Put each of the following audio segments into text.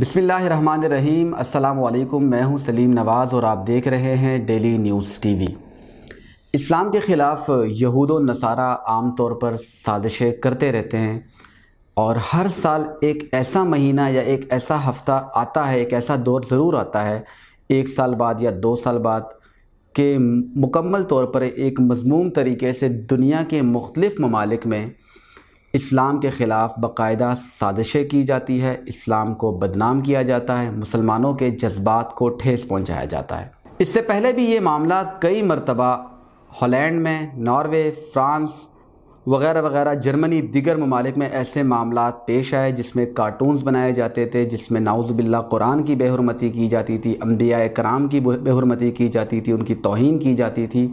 बिस्मिल्लाहिर्रहमानिर्रहीम, अस्सलामुअलैकुम। मैं हूं सलीम नवाज़ और आप देख रहे हैं डेली न्यूज़ टी वी। इस्लाम के ख़िलाफ़ यहूद और नसारा आम तौर पर साजिशें करते रहते हैं और हर साल एक ऐसा महीना या एक ऐसा हफ़्ता आता है, एक ऐसा दौर ज़रूर आता है, एक साल बाद या दो साल बाद के मुकम्मल तौर पर एक मज़मूम तरीके से दुनिया के मुख्तलिफ़ ममालिक में इस्लाम के ख़िलाफ़ बाकायदा साजिशें की जाती है, इस्लाम को बदनाम किया जाता है, मुसलमानों के जज्बात को ठेस पहुँचाया जाता है। इससे पहले भी ये मामला कई मरतबा हॉलैंड में, नॉर्वे, फ्रांस वगैरह वगैरह, जर्मनी, दीगर ममालिक में ऐसे मामला पेश आए जिसमें कार्टून्स बनाए जाते थे, जिसमें नाउज़ुबिल्ला कुरान की बेहुरमती की जाती थी, अंबिया कराम की बेहुरमती की जाती थी, उनकी तौहीन की जाती थी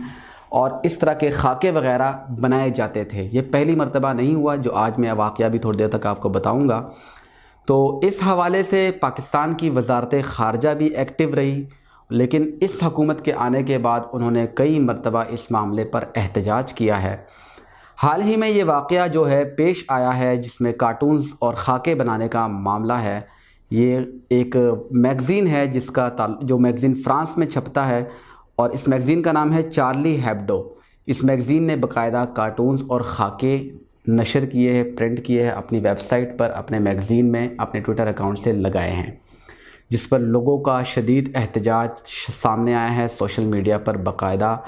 और इस तरह के खाके वगैरह बनाए जाते थे। ये पहली मर्तबा नहीं हुआ, जो आज मैं वाक़या भी थोड़ी देर तक आपको बताऊंगा। तो इस हवाले से पाकिस्तान की वजारत ख़ारजा भी एक्टिव रही, लेकिन इस हकूमत के आने के बाद उन्होंने कई मर्तबा इस मामले पर एहतजाज किया है। हाल ही में ये वाक़या जो है पेश आया है, जिसमें कार्टून्स और खाके बनाने का मामला है, ये एक मैगज़ीन है जिसका जो मैगज़ीन फ़्रांस में छपता है और इस मैगज़ीन का नाम है चार्ली हेब्डो। इस मैगज़ीन ने बाकायदा कार्टून्स और खाके नशर किए हैं, प्रिंट किए हैं, अपनी वेबसाइट पर, अपने मैगज़ीन में, अपने ट्विटर अकाउंट से लगाए हैं, जिस पर लोगों का शदीद एहतजाज सामने आया है। सोशल मीडिया पर बाकायदा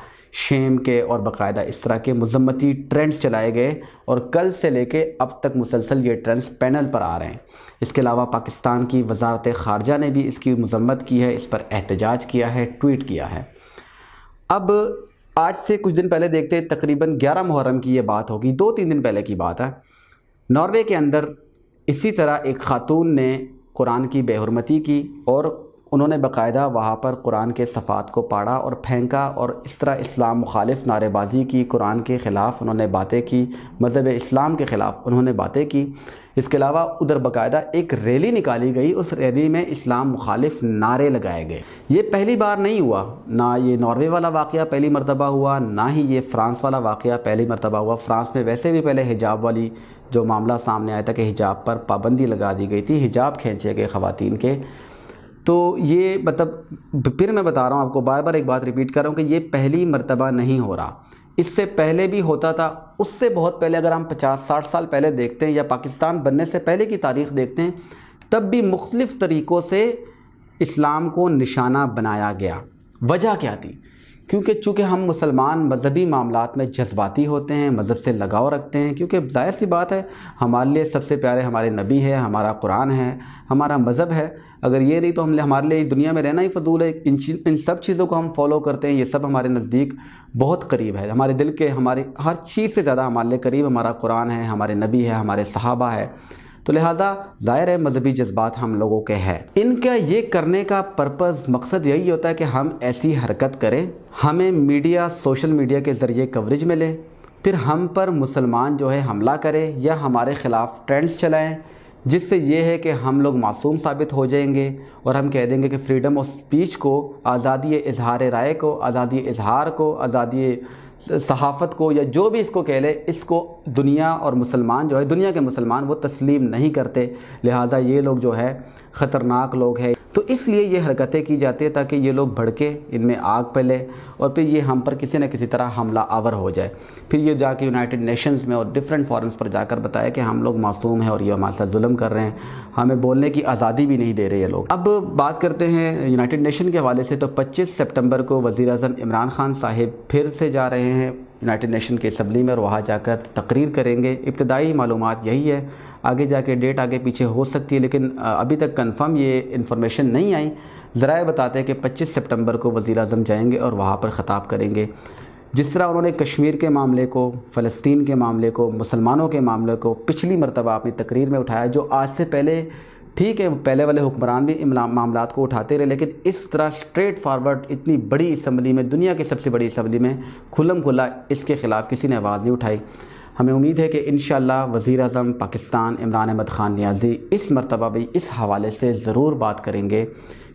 शेम के और बाकायदा इस तरह के मज़म्मती ट्रेंड्स चलाए गए और कल से लेके अब तक मुसलसल ये ट्रेंड्स पैनल पर आ रहे हैं। इसके अलावा पाकिस्तान की वजारत ख़ारजा ने भी इसकी मज़म्मत की है, इस पर एहतजाज किया है, ट्वीट किया है। अब आज से कुछ दिन पहले देखते हैं, तकरीबन 11 मुहर्रम की ये बात होगी, 2-3 दिन पहले की बात है, नॉर्वे के अंदर इसी तरह एक खातून ने कुरान की बेहुरमती की और उन्होंने बाकायदा वहाँ पर कुरान के सफ़ात को पाड़ा और फेंका और इस तरह इस्लाम मुखालिफ नारेबाजी की, कुरान के ख़िलाफ़ उन्होंने बातें की, मज़हब इस्लाम के ख़िलाफ़ उन्होंने बातें की। इसके अलावा उधर बाकायदा एक रैली निकाली गई, उस रैली में इस्लाम मुखालिफ नारे लगाए गए। ये पहली बार नहीं हुआ, ना ये नॉर्वे वाला वाक़या पहली मरतबा हुआ, ना ही ये फ़्रांस वाला वाक़या पहली मरतबा हुआ। फ़्रांस में वैसे भी पहले हिजाब वाली जो मामला सामने आया था कि हिजाब पर पाबंदी लगा दी गई थी, हिजाब खींचे गए ख़वातीन के। तो ये मतलब फिर मैं बता रहा हूँ आपको, बार बार एक बात रिपीट कर रहा हूँ कि ये पहली मर्तबा नहीं हो रहा, इससे पहले भी होता था। उससे बहुत पहले अगर हम 50-60 साल पहले देखते हैं या पाकिस्तान बनने से पहले की तारीख़ देखते हैं, तब भी मुख्तलिफ़ तरीक़ों से इस्लाम को निशाना बनाया गया। वजह क्या थी? क्योंकि चूँकि हम मुसलमान मजहबी मामलात में जज्बाती होते हैं, मज़हब से लगाव रखते हैं, क्योंकि ज़ाहिर सी बात है हमारे लिए सबसे प्यारे हमारे नबी है, हमारा कुरान है, हमारा मज़हब है। अगर ये नहीं तो हमारे लिए दुनिया में रहना ही फजूल है। इन सब चीज़ों को हम फॉलो करते हैं, ये सब हमारे नज़दीक बहुत करीब है, हमारे दिल के, हमारे हर चीज़ से ज़्यादा हमारे लिए करीब हमारा कुरान है, हमारे नबी है, हमारे सहाबा है। तो लिहाजा ज़ाहिर है मजहबी जज्बात हम लोगों के हैं। इनका ये करने का पर्पज़, मकसद यही होता है कि हम ऐसी हरकत करें, हमें मीडिया, सोशल मीडिया के ज़रिए कवरेज मिले, फिर हम पर मुसलमान जो है हमला करें या हमारे ख़िलाफ़ ट्रेंड्स चलाएं, जिससे ये है कि हम लोग मासूम साबित हो जाएंगे और हम कह देंगे कि फ्रीडम ऑफ स्पीच को, आज़ादी इजहार राय को, आज़ादी इजहार को, आज़ादी सहाफ़त को, या जो भी इसको कह ले, इसको दुनिया और मुसलमान जो है, दुनिया के मुसलमान वो तस्लीम नहीं करते। लिहाजा ये लोग जो है ख़तरनाक लोग हैं, तो इसलिए ये हरकतें की जाती है ताकि ये लोग भड़के, इनमें आग फैले और फिर ये हम पर किसी न किसी तरह हमला आवर हो जाए। फिर ये जाके यूनाइटेड नेशंस में और डिफरेंट फॉरम्स पर जाकर बताया कि हम लोग मासूम हैं और ये हमारे साथ जुल्म कर रहे हैं, हमें बोलने की आज़ादी भी नहीं दे रहे ये लोग। अब बात करते हैं यूनाइटेड नेशन के हवाले से। तो 25 सितंबर को वज़ीर-ए-आज़म इमरान ख़ान साहिब फिर से जा रहे हैं यूनाइटेड नेशन की असम्बली में और वहाँ जाकर तकरीर करेंगे। इब्तदाई मालूमात यही है, आगे जाके डेट आगे पीछे हो सकती है, लेकिन अभी तक कंफर्म ये इन्फॉर्मेशन नहीं आई। ज़राए बताते हैं कि 25 सितंबर को वज़ीर आज़म जाएंगे और वहाँ पर ख़िताब करेंगे। जिस तरह उन्होंने कश्मीर के मामले को, फ़लस्तीन के मामले को, मुसलमानों के मामले को पिछली मरतबा अपनी तकरीर में उठाया, जो आज से पहले ठीक है पहले वाले हुक्मरान भी इन मामलात को उठाते रहे, लेकिन इस तरह स्ट्रेट फारवर्ड इतनी बड़ी असम्बली में, दुनिया की सबसे बड़ी असम्बली में खुलम खुला इसके ख़िलाफ़ किसी ने आवाज़ नहीं उठाई। हमें उम्मीद है कि इंशाअल्लाह वज़ीर आज़म पाकिस्तान इमरान अहमद ख़ान न्याजी इस मरतबा भी इस हवाले से ज़रूर बात करेंगे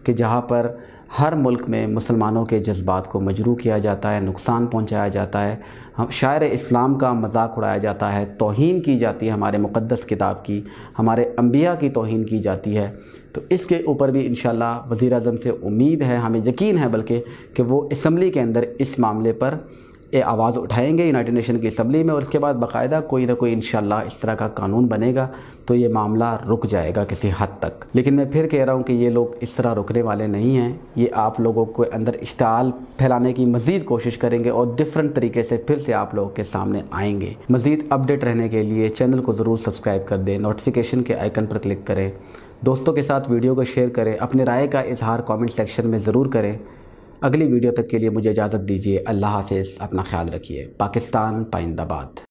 कि जहाँ पर हर मुल्क में मुसलमानों के जज्बात को मजरूह किया जाता है, नुकसान पहुंचाया जाता है, हम शायर इस्लाम का मजाक उड़ाया जाता है, तौहीन की जाती है हमारे मुक़द्दस किताब की, हमारे अम्बिया की तौहीन की जाती है। तो इसके ऊपर भी इंशाल्लाह वज़ीर आज़म से उम्मीद है, हमें यकीन है बल्कि, कि वो असम्बली के अंदर इस मामले पर आवाज़ उठाएंगे यूनाइटेड नेशन की असम्बली में, और उसके बाद बाकायदा कोई ना कोई इंशाल्लाह इस तरह का कानून बनेगा तो ये मामला रुक जाएगा किसी हद तक। लेकिन मैं फिर कह रहा हूँ कि ये लोग इस तरह रुकने वाले नहीं हैं, ये आप लोगों के अंदर इश्तआल फैलाने की मज़ीद कोशिश करेंगे और डिफरेंट तरीके से फिर से आप लोगों के सामने आएंगे। मज़ीद अपडेट रहने के लिए चैनल को ज़रूर सब्सक्राइब कर दें, नोटिफिकेशन के आइकन पर क्लिक करें, दोस्तों के साथ वीडियो को शेयर करें, अपनी राय का इजहार कमेंट सेक्शन में ज़रूर करें। अगली वीडियो तक के लिए मुझे इजाज़त दीजिए, अल्लाह हाफ़िज़, अपना ख्याल रखिए, पाकिस्तान पाइंदाबाद।